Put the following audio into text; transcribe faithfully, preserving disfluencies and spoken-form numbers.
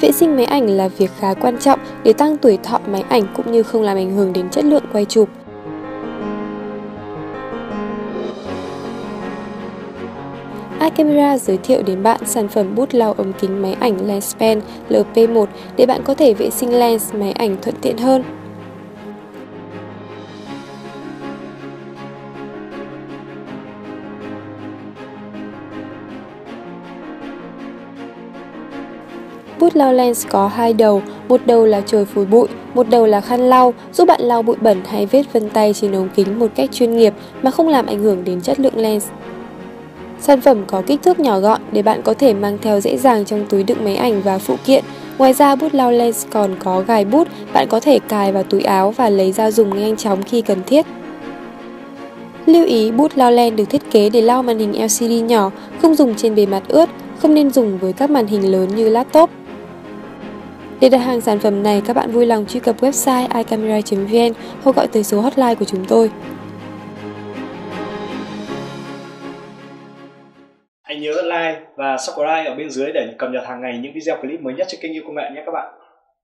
Vệ sinh máy ảnh là việc khá quan trọng để tăng tuổi thọ máy ảnh cũng như không làm ảnh hưởng đến chất lượng quay chụp. iCamera giới thiệu đến bạn sản phẩm bút lau ống kính máy ảnh Lenspen L P một để bạn có thể vệ sinh lens máy ảnh thuận tiện hơn. Bút lau lens có hai đầu, một đầu là chổi phủi bụi, một đầu là khăn lau, giúp bạn lau bụi bẩn hay vết vân tay trên ống kính một cách chuyên nghiệp mà không làm ảnh hưởng đến chất lượng lens. Sản phẩm có kích thước nhỏ gọn để bạn có thể mang theo dễ dàng trong túi đựng máy ảnh và phụ kiện. Ngoài ra, bút lau lens còn có gài bút, bạn có thể cài vào túi áo và lấy ra dùng nhanh chóng khi cần thiết. Lưu ý, bút lau lens được thiết kế để lau màn hình L C D nhỏ, không dùng trên bề mặt ướt, không nên dùng với các màn hình lớn như laptop. Để đặt hàng sản phẩm này, các bạn vui lòng truy cập website i camera chấm vn hoặc gọi tới số hotline của chúng tôi. Hãy nhớ like và subscribe ở bên dưới để cập nhật hàng ngày những video clip mới nhất trên kênh iCamera nhé các bạn.